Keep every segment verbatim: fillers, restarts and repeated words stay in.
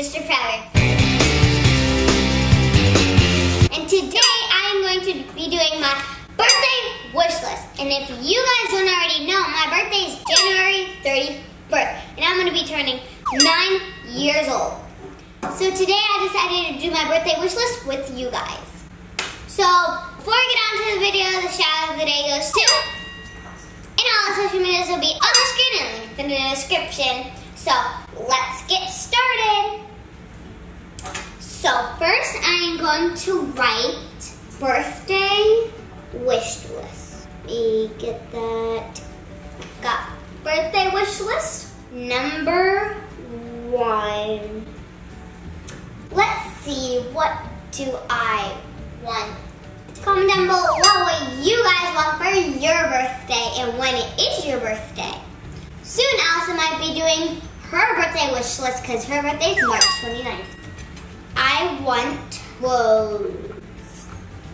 Mister Fowler. And today I am going to be doing my birthday wish list. And if you guys don't already know, my birthday is January thirty-first. And I'm going to be turning nine years old. So today I decided to do my birthday wish list with you guys. So before I get on to the video, the shout out of the day goes to, and all the social medias will be on the screen and linked in the description. So let's get started. So first I am going to write birthday wish list. Let me get that. Got birthday wish list number one. Let's see, what do I want? Comment down below what you guys want for your birthday and when it is your birthday. Soon Allison might be doing her birthday wish list because her birthday is March twenty-ninth. I want clothes.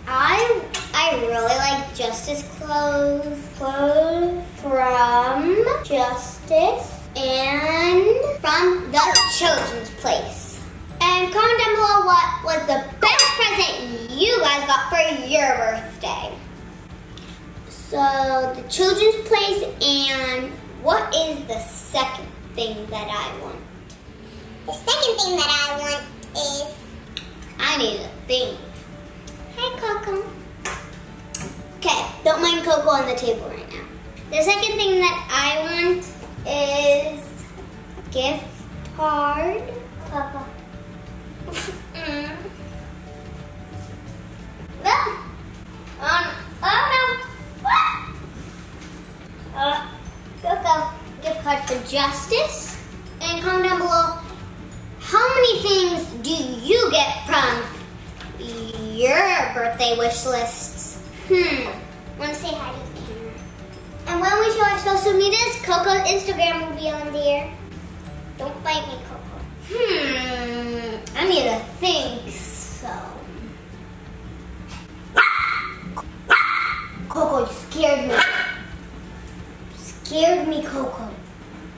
I I really like Justice clothes. Clothes from Justice and from the Children's Place. And comment down below what was the best present you guys got for your birthday. So the Children's Place, and what is the second thing that I want? The second thing that I want is... I need a thing. Hi, Coco. Okay, don't mind Coco on the table right now. The second thing that I want is gift card. Coco. mm. ah. Um, oh no. Ah. Uh, Coco, gift card for Justice. And comment down below, how many things do you get from your birthday wish lists? Hmm, want to say hi to the camera. And when we show our social medias, Coco's Instagram will be on there. Don't bite me, Coco. Hmm, I need to think so. Coco, you scared me. Scared me, Coco.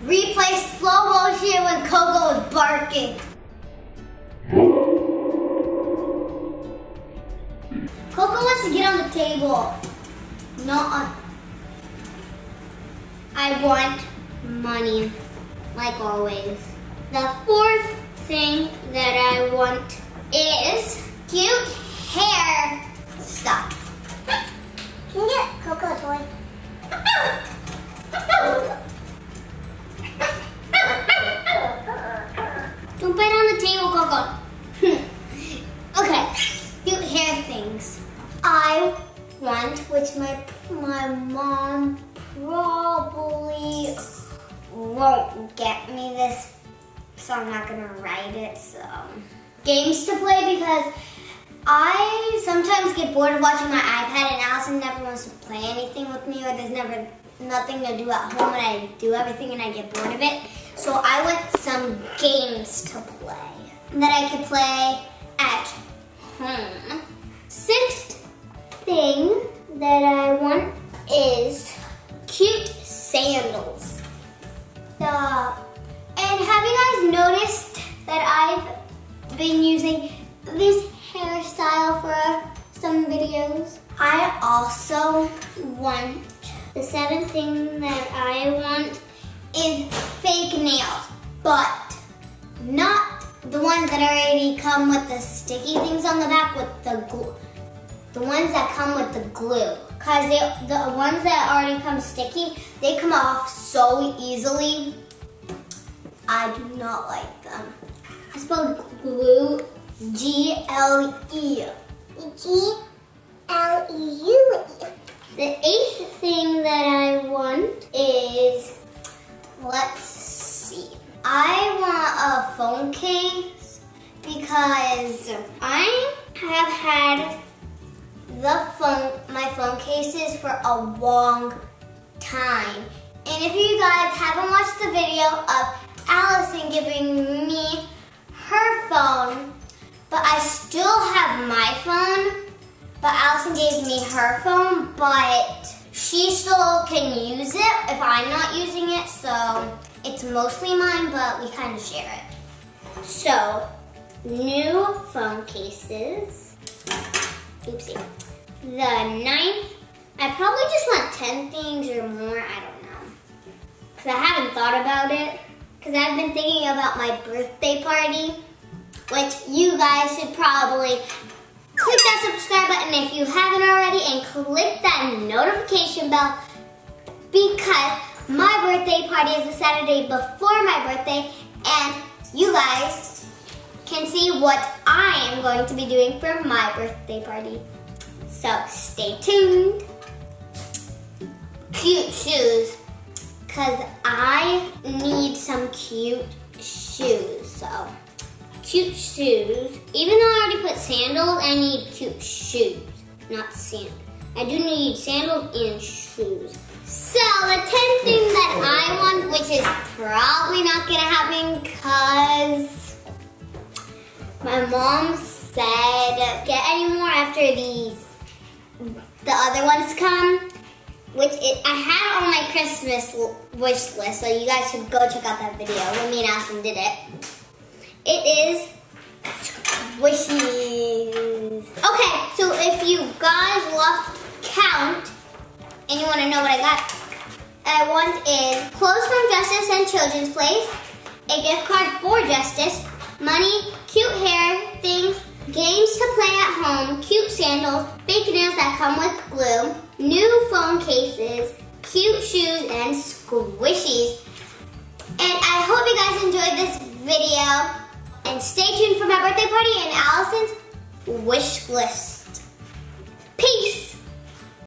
Replay slow motion when Coco was barking. Coco wants to get on the table. Not on. I want money, like always. The fourth thing that I want is cute hair stuff. Can you get Coco a toy? Don't bite on the table, Coco. Okay, cute hair things. I want, which my my mom probably won't get me this, so I'm not gonna write it. So games to play, because I sometimes get bored of watching my iPad, and Allison never wants to play anything with me, or there's never nothing to do at home, and I do everything and I get bored of it. So I want some games to play that I can play at home. Sixth thing that I want is cute sandals. Uh, and have you guys noticed that I've been using this hairstyle for some videos? I also want, the seventh thing that I want is fake nails, but not the ones that already come with the sticky things on the back with the glue. The ones that come with the glue, because the ones that already come sticky, they come off so easily. I do not like them. I spelled glue G L E. G L E U E. The eighth thing that I want is, let's see. I want a phone case because I have had the phone, my phone cases for a long time. And if you guys haven't watched the video of Allison giving me her phone, but I still have my phone, but Allison gave me her phone, but she still can use it if I'm not using it, so it's mostly mine, but we kind of share it. So, new phone cases. Oopsie. The ninth. I probably just want ten things or more. I don't know. Because I haven't thought about it. Because I've been thinking about my birthday party, which you guys should probably click that subscribe button if you haven't already, and click that notification bell, because my birthday party is the Saturday before my birthday, and you guys can see what I am going to be doing for my birthday party. So stay tuned. Cute shoes, because I need some cute shoes. So cute shoes. Even though I already put sandals, I need cute shoes, not sandals. I do need sandals and shoes. So the tenth thing that I want, which is probably not gonna happen because my mom said get any more after these, the other ones come, which it, I had on my Christmas wish list, so you guys should go check out that video when me and Ashton did it. It is squishies. Okay, so if you guys lost count and you want to know what I got, I want is clothes from Justice and Children's Place, a gift card for Justice, money, cute hair things, games to play at home, cute sandals, fake nails that come with glue, new phone cases, cute shoes, and squishies. And I hope you guys enjoyed this video, and stay tuned for my birthday party and Allison's wish list. Peace!